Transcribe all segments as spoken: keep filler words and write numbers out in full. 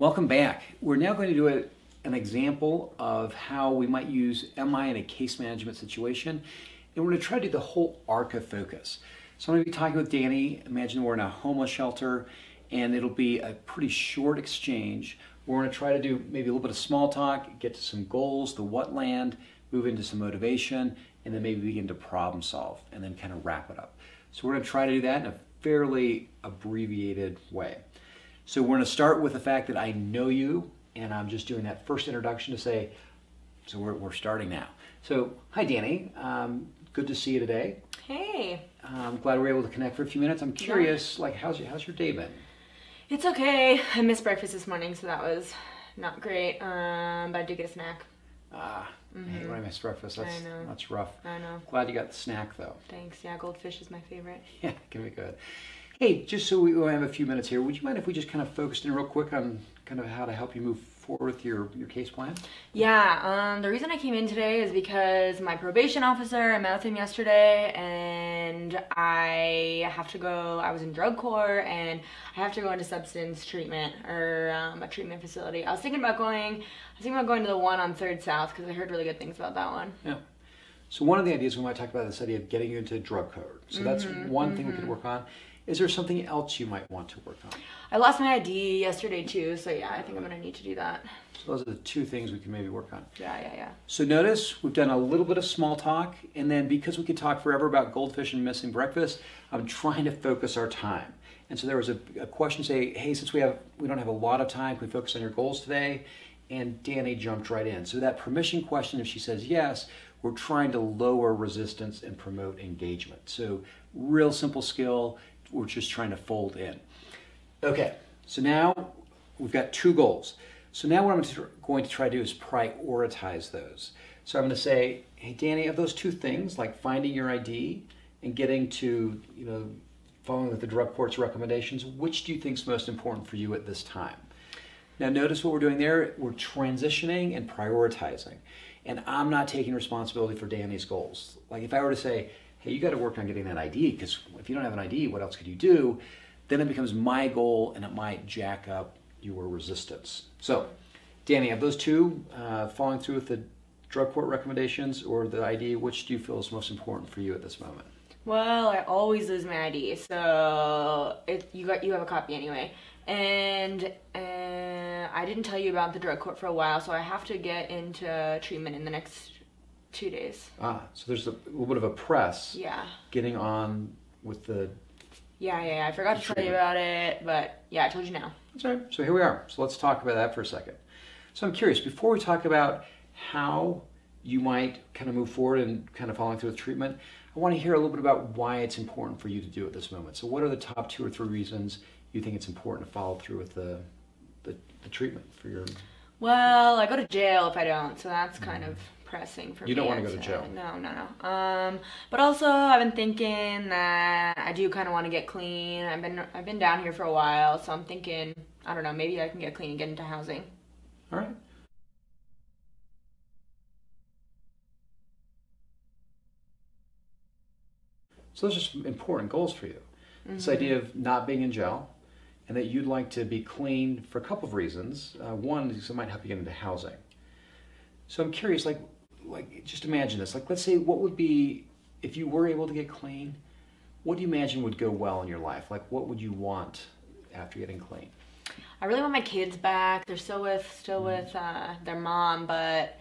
Welcome back. We're now going to do a, an example of how we might use M I in a case management situation. And we're going to try to do the whole arc of focus. So I'm going to be talking with Danny. Imagine we're in a homeless shelter and it'll be a pretty short exchange. We're going to try to do maybe a little bit of small talk, get to some goals, the what land, move into some motivation, and then maybe begin to problem solve and then kind of wrap it up. So we're going to try to do that in a fairly abbreviated way. So we're going to start with the fact that I know you, and I'm just doing that first introduction to say, so we're, we're starting now. So, hi Danny, um, good to see you today. Hey. I'm glad we were able to connect for a few minutes. I'm curious, yeah. like, how's your, how's your day been? It's okay. I missed breakfast this morning, so that was not great, um, but I did get a snack. Ah, mm-hmm. I hate when I miss breakfast. That's, I know. That's rough. I know. Glad you got the snack, though. Thanks. Yeah, goldfish is my favorite. Yeah, it can be good. Hey, just so we have a few minutes here, would you mind if we just kind of focused in real quick on kind of how to help you move forward with your, your case plan? Yeah, um, the reason I came in today is because my probation officer, I met with him yesterday, and I have to go, I was in drug court, and I have to go into substance treatment, or um, a treatment facility. I was thinking about going, I was thinking about going to the one on third South, because I heard really good things about that one. Yeah. So one of the ideas we might talk about is this idea of getting you into drug court. So mm-hmm, that's one mm-hmm. thing we could work on. Is there something else you might want to work on? I lost my I D yesterday too, so yeah, I think I'm gonna need to do that. So those are the two things we can maybe work on. Yeah, yeah, yeah. So notice we've done a little bit of small talk, and then because we could talk forever about goldfish and missing breakfast, I'm trying to focus our time. And so there was a, a question, say, hey, since we have we don't have a lot of time, can we focus on your goals today? And Danny jumped right in. So that permission question, if she says yes, we're trying to lower resistance and promote engagement. So real simple skill. We're just trying to fold in. Okay, so now we've got two goals. So now what I'm going to try to do is prioritize those. So I'm going to say, hey Danny, of those two things, like finding your I D and getting to, you know, following with the drug court's recommendations, which do you think is most important for you at this time? Now notice what we're doing there, we're transitioning and prioritizing. And I'm not taking responsibility for Danny's goals. Like if I were to say, hey, you got to work on getting that I D, because if you don't have an I D, what else could you do? Then it becomes my goal, and it might jack up your resistance. So, Danny, have those two, uh, following through with the drug court recommendations or the I D, which do you feel is most important for you at this moment? Well, I always lose my I D, so it, you got you have a copy anyway. And uh, I didn't tell you about the drug court for a while, so I have to get into treatment in the next two days. Ah, so there's a little bit of a press. Yeah. Getting on with the... Yeah, yeah, yeah. I forgot to tell you about it, but yeah, I told you now. That's all right. So here we are. So let's talk about that for a second. So I'm curious, before we talk about how you might kind of move forward and kind of following through with treatment, I want to hear a little bit about why it's important for you to do at this moment. So what are the top two or three reasons you think it's important to follow through with the, the, the treatment for your... Well, I go to jail if I don't, so that's kind mm-hmm. of... pressing for me. You don't want to go to jail. No, no, no. Um, but also, I've been thinking that I do kind of want to get clean. I've been I've been down here for a while, so I'm thinking, I don't know, maybe I can get clean and get into housing. All right. So those are some important goals for you. Mm-hmm. This idea of not being in jail, and that you'd like to be clean for a couple of reasons. Uh, one is it might help you get into housing. So I'm curious, like. Like, just imagine this. Like, let's say, what would be, if you were able to get clean, what do you imagine would go well in your life? Like, what would you want after getting clean? I really want my kids back. They're still with, still mm-hmm. with uh, their mom, but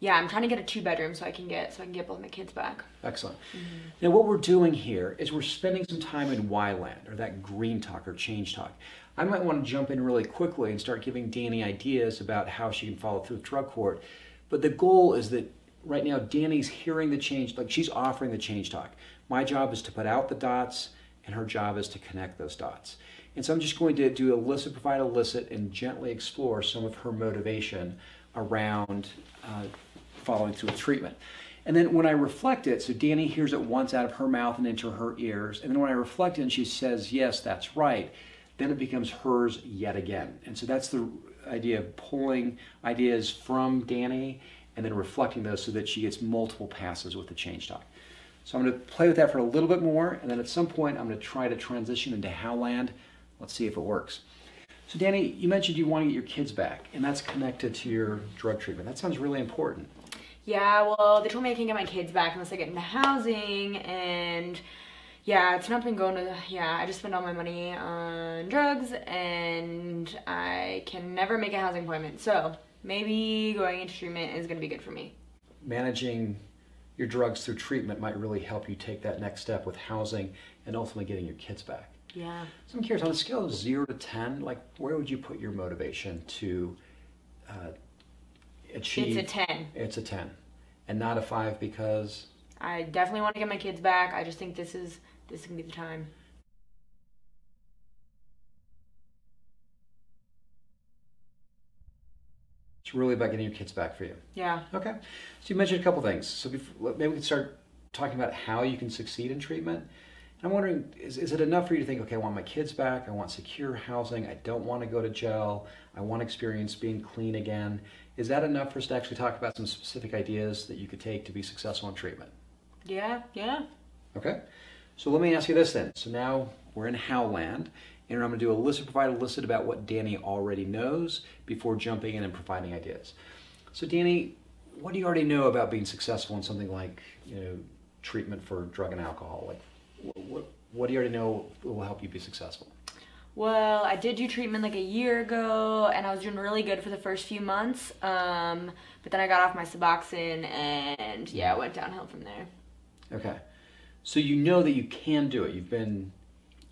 yeah, I'm trying to get a two-bedroom so I can get, so I can get both my kids back. Excellent. Mm-hmm. Now, what we're doing here is we're spending some time in why land, or that green talk or change talk. I might want to jump in really quickly and start giving Danny ideas about how she can follow through with drug court. But the goal is that right now Danny's hearing the change, like she's offering the change talk. My job is to put out the dots and her job is to connect those dots. And so I'm just going to do elicit, provide elicit, and gently explore some of her motivation around uh, following through with treatment. And then when I reflect it, so Danny hears it once out of her mouth and into her ears, and then when I reflect it and she says, yes, that's right, then it becomes hers yet again. And so that's the idea of pulling ideas from Danny and then reflecting those so that she gets multiple passes with the change talk. So I'm going to play with that for a little bit more, and then at some point I'm going to try to transition into Howland. Let's see if it works. So Danny, you mentioned you want to get your kids back, and that's connected to your drug treatment. That sounds really important. Yeah, well, they told me I can't get my kids back unless I get into housing, and yeah, it's not been going to, yeah, I just spend all my money on drugs, and I can never make a housing appointment, so maybe going into treatment is going to be good for me. Managing your drugs through treatment might really help you take that next step with housing and ultimately getting your kids back. Yeah. So I'm curious, on a scale of zero to ten, like, where would you put your motivation to uh, achieve? It's a ten. It's a ten. And not a five because? I definitely want to get my kids back. I just think this is, this can be the time. It's really about getting your kids back for you. Yeah. Okay. So you mentioned a couple things. So before, maybe we can start talking about how you can succeed in treatment. I'm wondering, is, is it enough for you to think, okay, I want my kids back, I want secure housing, I don't want to go to jail, I want to experience being clean again. Is that enough for us to actually talk about some specific ideas that you could take to be successful in treatment? Yeah, yeah. Okay, so let me ask you this then. So now we're in how land, and I'm going to do a list, provide a list about what Danny already knows before jumping in and providing ideas. So Danny, what do you already know about being successful in something like, you know, treatment for drug and alcohol? Like, What, what, what do you already know will help you be successful? Well, I did do treatment like a year ago, and I was doing really good for the first few months. Um, but then I got off my Suboxone, and yeah, I went downhill from there. Okay. So you know that you can do it. You've been,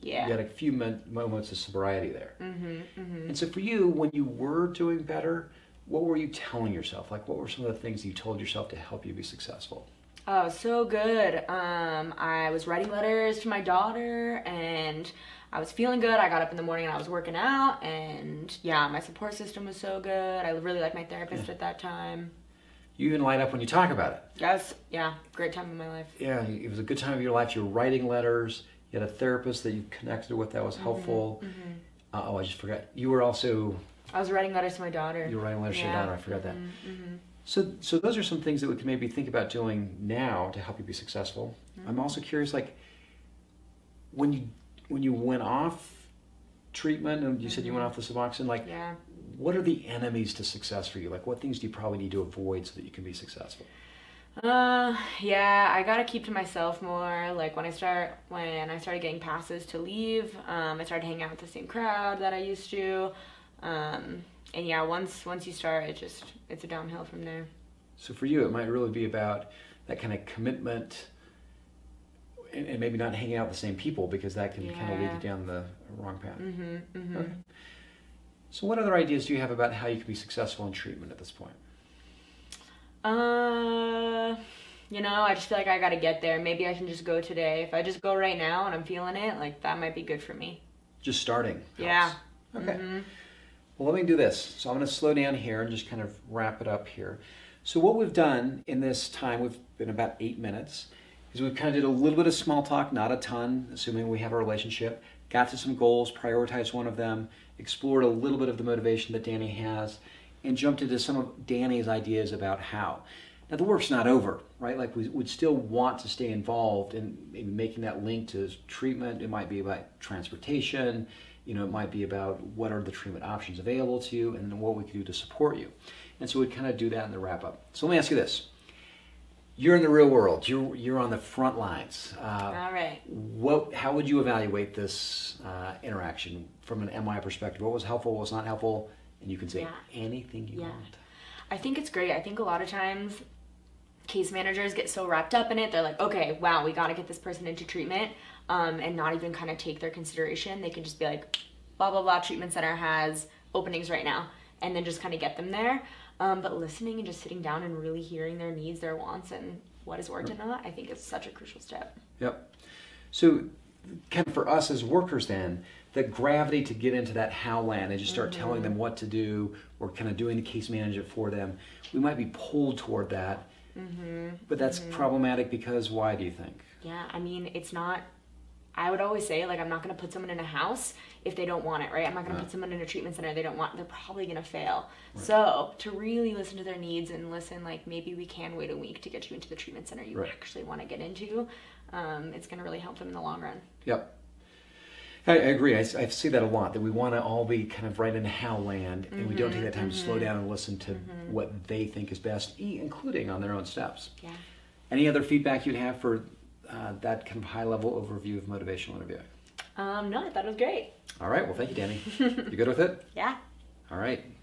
yeah. You had a few moments of sobriety there. Mm-hmm, mm-hmm. And so for you, when you were doing better, what were you telling yourself? Like, what were some of the things you told yourself to help you be successful? Oh, so good. Um, I was writing letters to my daughter, and I was feeling good. I got up in the morning and I was working out, and yeah, my support system was so good. I really liked my therapist yeah. at that time. You even light up when you talk about it. Yes, yeah, great time in my life. Yeah, it was a good time of your life. You were writing letters. You had a therapist that you connected with that was helpful. Mm-hmm. uh, oh, I just forgot. You were also... I was writing letters to my daughter. You were writing letters yeah. to your daughter. I forgot that. Mm-hmm. So, so those are some things that we can maybe think about doing now to help you be successful. Mm-hmm. I'm also curious, like, when you when you went off treatment, and you mm-hmm. said you went off the Suboxone, like, yeah. what are the enemies to success for you? Like, what things do you probably need to avoid so that you can be successful? Uh, yeah, I gotta keep to myself more. Like, when I start, when I started getting passes to leave, um, I started hanging out with the same crowd that I used to. Um, And yeah, once once you start, it just, it's a downhill from there. So for you, it might really be about that kind of commitment and, and maybe not hanging out with the same people, because that can yeah. kind of lead you down the wrong path. Mm-hmm, mm-hmm. Okay. So what other ideas do you have about how you can be successful in treatment at this point? Uh, you know, I just feel like I got to get there. Maybe I can just go today. If I just go right now and I'm feeling it, like, that might be good for me. Just starting helps. Yeah. Okay. Mm-hmm. Well, let me do this. So I'm going to slow down here and just kind of wrap it up here. So what we've done in this time, we've been about eight minutes, is we've kind of did a little bit of small talk, not a ton, assuming we have a relationship, got to some goals, prioritized one of them, explored a little bit of the motivation that Danny has, and jumped into some of Danny's ideas about how. Now, the work's not over, right? Like, we would still want to stay involved in maybe making that link to treatment. It might be about transportation. You know, it might be about what are the treatment options available to you and what we can do to support you. And so we kind of do that in the wrap up. So let me ask you this. You're in the real world. You're, you're on the front lines. Uh, All right. What, how would you evaluate this uh, interaction from an M I perspective? What was helpful, what was not helpful? And you can say yeah. anything you yeah. want. I think it's great. I think a lot of times case managers get so wrapped up in it. They're like, okay, wow, we got to get this person into treatment. Um, and not even kind of take their consideration. They can just be like, blah, blah, blah, treatment center has openings right now, and then just kind of get them there. Um, but listening and just sitting down and really hearing their needs, their wants, and what has worked and not, I think is such a crucial step. Yep. So kind of for us as workers then, the gravity to get into that how land and just start mm-hmm. telling them what to do or kind of doing the case management for them, we might be pulled toward that. Mm-hmm. But that's mm-hmm. problematic because why do you think? Yeah, I mean, it's not... I would always say, like, I'm not going to put someone in a house if they don't want it, right? I'm not going to put someone in a treatment center they don't want. They're probably going to fail. Right. So to really listen to their needs and listen, like, maybe we can wait a week to get you into the treatment center you right. actually want to get into. Um, it's going to really help them in the long run. Yep. I agree. I, I see that a lot, that we want to all be kind of right in how land, and mm-hmm, we don't take that time mm-hmm. to slow down and listen to mm-hmm. what they think is best, including on their own steps. Yeah. Any other feedback you'd have for uh, that kind of high-level overview of motivational interviewing? Um, no, I thought it was great. All right. Well, thank you, Danny. You good with it? Yeah. All right.